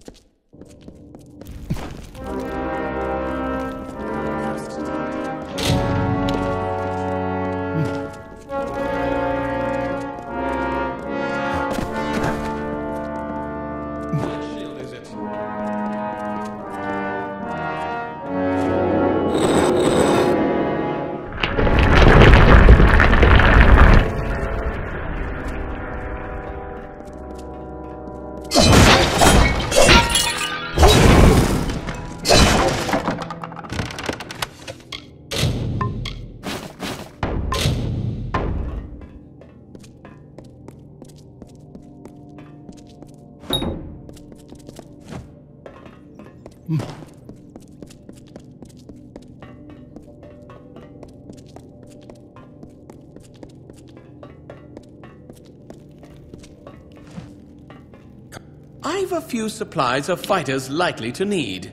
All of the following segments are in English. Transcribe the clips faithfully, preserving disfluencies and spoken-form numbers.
I've a few supplies of fighters likely to need.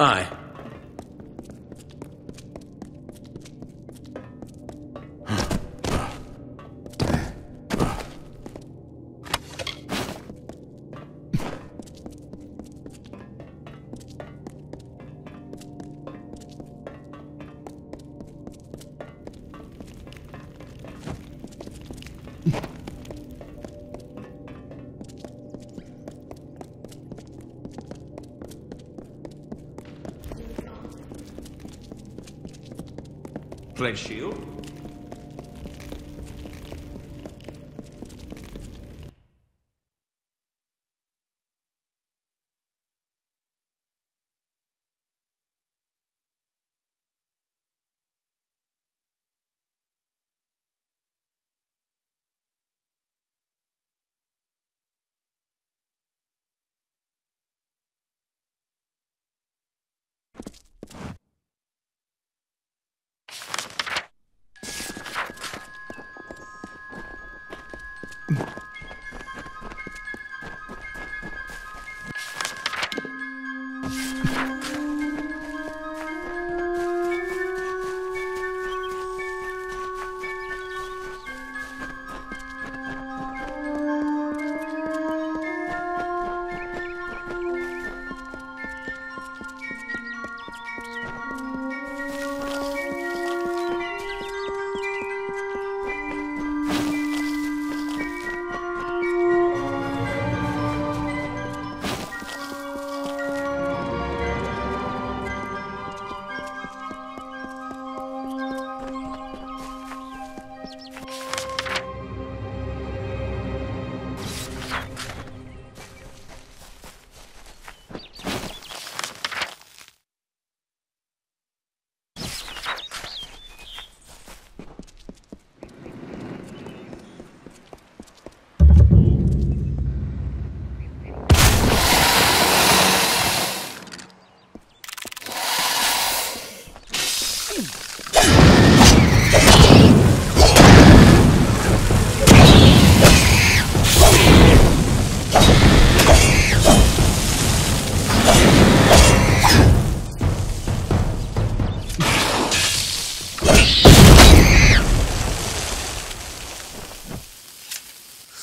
Aye. Shield.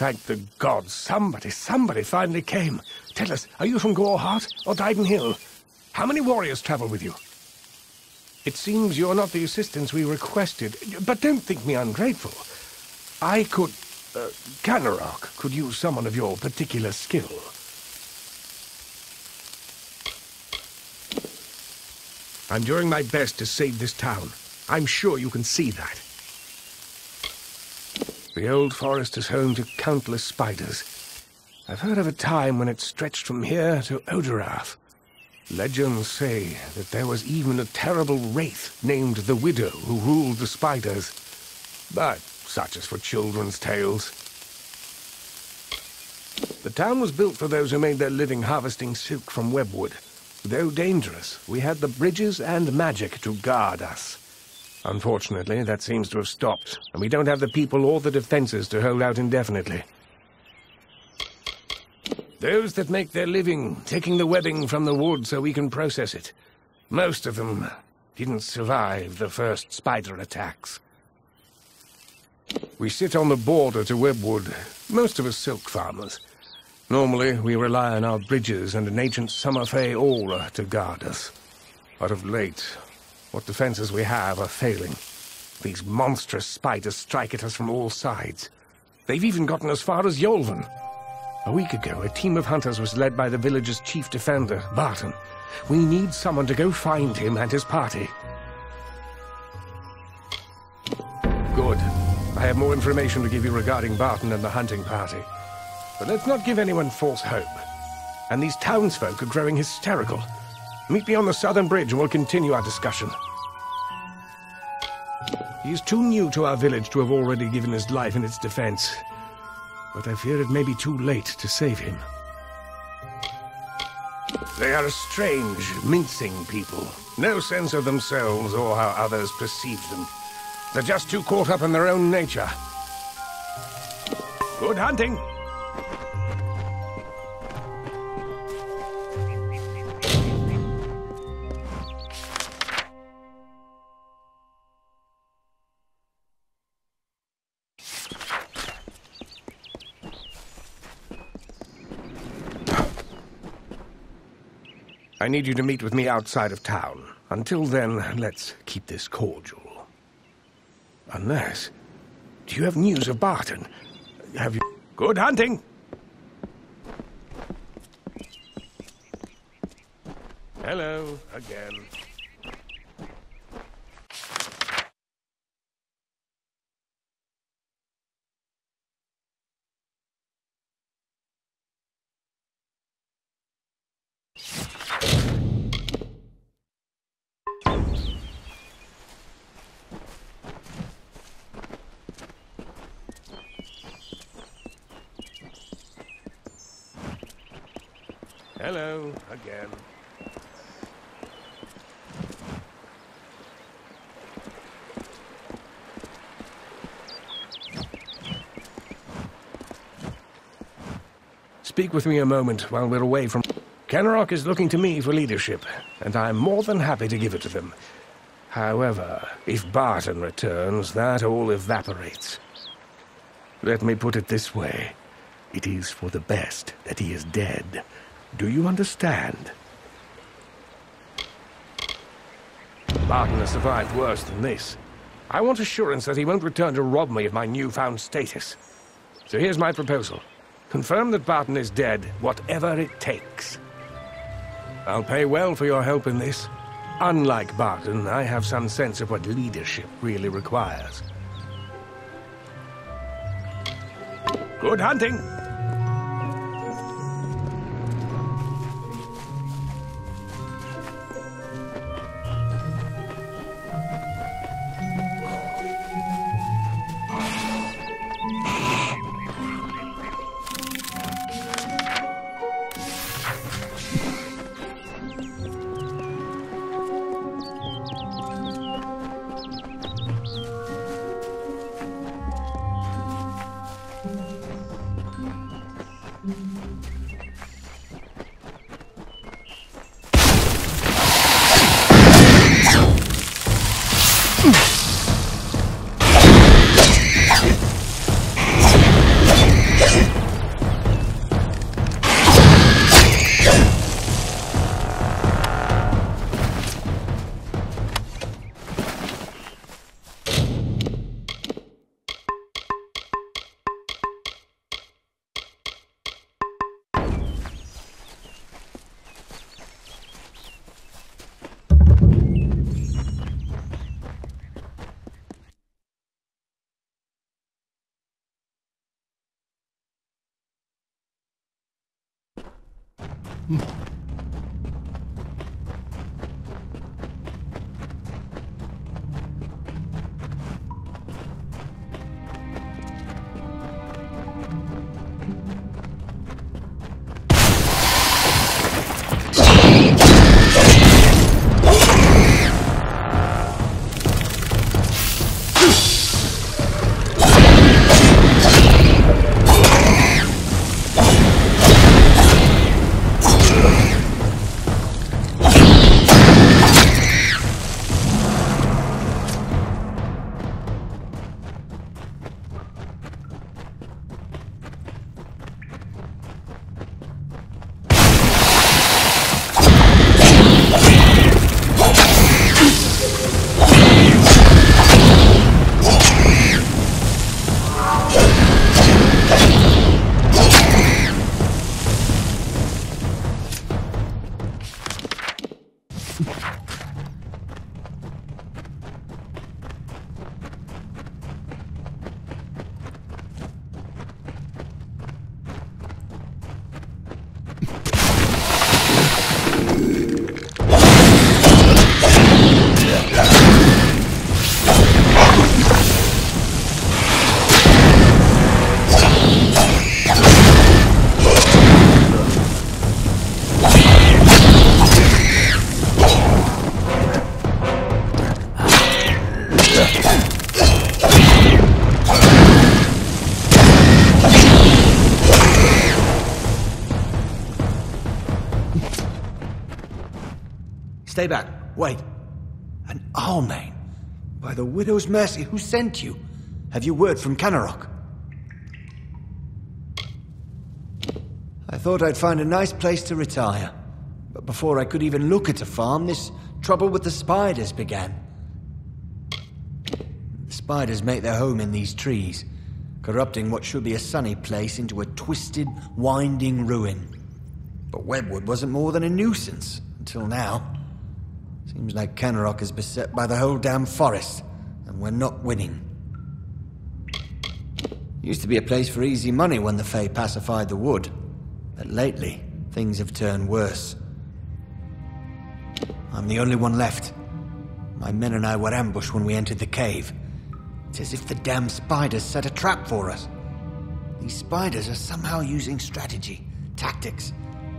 Thank the gods, somebody, somebody finally came. Tell us, are you from Gorehart or Dyden Hill? How many warriors travel with you? It seems you are not the assistance we requested, but don't think me ungrateful. I could... Uh, Canneroc could use someone of your particular skill. I'm doing my best to save this town. I'm sure you can see that. The old forest is home to countless spiders. I've heard of a time when it stretched from here to Odorath. Legends say that there was even a terrible wraith named the Widow who ruled the spiders. But such is for children's tales. The town was built for those who made their living harvesting silk from Webwood. Though dangerous, we had the bridges and magic to guard us. Unfortunately, that seems to have stopped, and we don't have the people or the defenses to hold out indefinitely. Those that make their living taking the webbing from the wood so we can process it. Most of them didn't survive the first spider attacks. We sit on the border to Webwood, most of us silk farmers. Normally, we rely on our bridges and an ancient Summerfay aura to guard us. But of late, what defenses we have are failing. These monstrous spiders strike at us from all sides. They've even gotten as far as Yolven. A week ago, a team of hunters was led by the village's chief defender, Barton. We need someone to go find him and his party. Good. I have more information to give you regarding Barton and the hunting party. But let's not give anyone false hope. And these townsfolk are growing hysterical. Meet me on the southern bridge and we'll continue our discussion. He is too new to our village to have already given his life in its defense. But I fear it may be too late to save him. They are a strange, mincing people. No sense of themselves or how others perceive them. They're just too caught up in their own nature. Good hunting! I need you to meet with me outside of town. Until then, let's keep this cordial. Unless... Do you have news of Barton? Have you... Good hunting! Hello, again. Hello, again. Speak with me a moment while we're away from... Canneroc is looking to me for leadership, and I'm more than happy to give it to them. However, if Barton returns, that all evaporates. Let me put it this way. It is for the best that he is dead. Do you understand? Barton has survived worse than this. I want assurance that he won't return to rob me of my newfound status. So here's my proposal. Confirm that Barton is dead, whatever it takes. I'll pay well for your help in this. Unlike Barton, I have some sense of what leadership really requires. Good hunting! Stay back. Wait. An Almain? By the Widow's mercy, who sent you? Have you word from Canneroc? I thought I'd find a nice place to retire. But before I could even look at a farm, this trouble with the spiders began. The spiders make their home in these trees, corrupting what should be a sunny place into a twisted, winding ruin. But Webwood wasn't more than a nuisance, until now. Seems like Canneroc is beset by the whole damn forest, and we're not winning. Used to be a place for easy money when the Fae pacified the wood, but lately, things have turned worse. I'm the only one left. My men and I were ambushed when we entered the cave. It's as if the damn spiders set a trap for us. These spiders are somehow using strategy, tactics,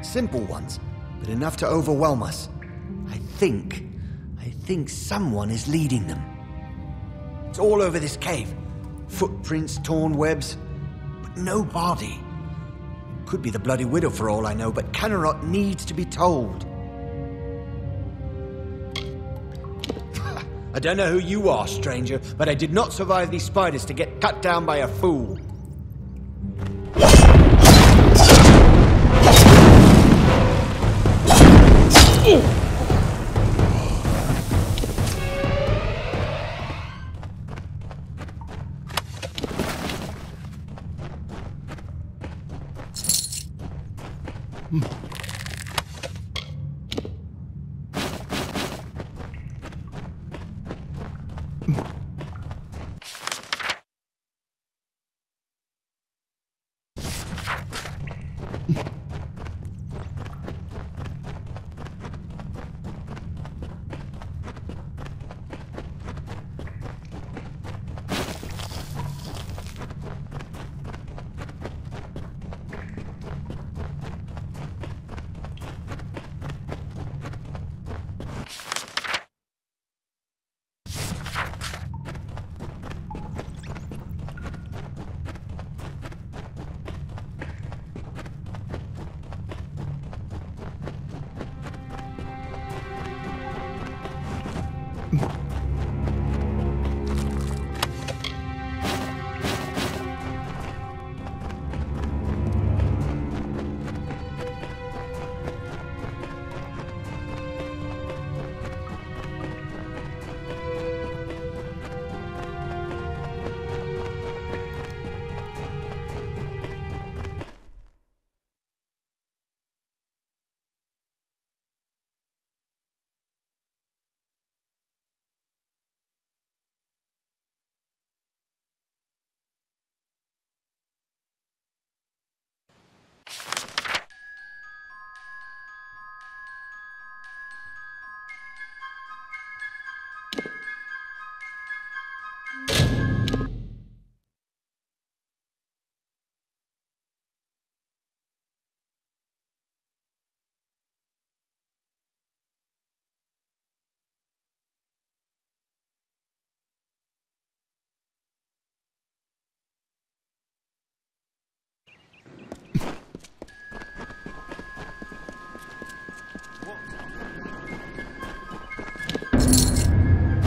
simple ones, but enough to overwhelm us. I think, I think someone is leading them. It's all over this cave. Footprints, torn webs, but no body. Could be the bloody Widow for all I know, but Canneroc needs to be told. I don't know who you are, stranger, but I did not survive these spiders to get cut down by a fool.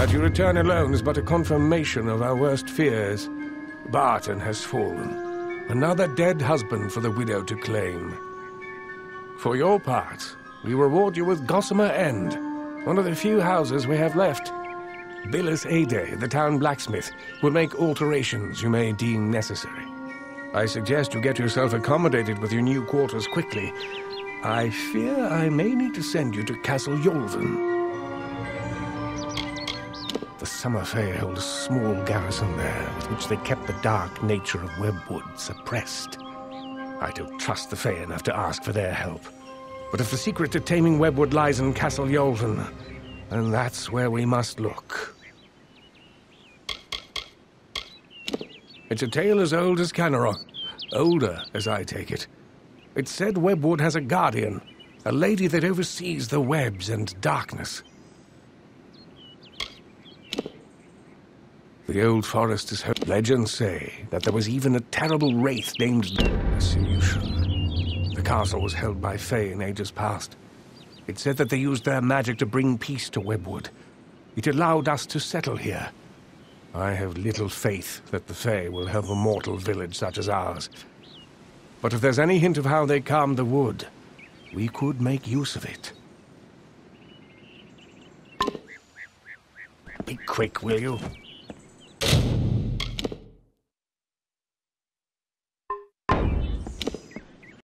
That you return alone is but a confirmation of our worst fears. Barton has fallen. Another dead husband for the widow to claim. For your part, we reward you with Gossamer End, one of the few houses we have left. Billis Aede, the town blacksmith, will make alterations you may deem necessary. I suggest you get yourself accommodated with your new quarters quickly. I fear I may need to send you to Castle Yolven. The Summerfay hold a small garrison there, with which they kept the dark nature of Webwood suppressed. I don't trust the Fey enough to ask for their help. But if the secret to taming Webwood lies in Castle Yolven, then that's where we must look. It's a tale as old as Canneroc, older as I take it. It's said Webwood has a guardian, a lady that oversees the webs and darkness. The old forest is heard. Legends say that there was even a terrible wraith named Dissolution. The castle was held by Fae in ages past. It said that they used their magic to bring peace to Webwood. It allowed us to settle here. I have little faith that the Fae will help a mortal village such as ours. But if there's any hint of how they calmed the wood, we could make use of it. Be quick, will you?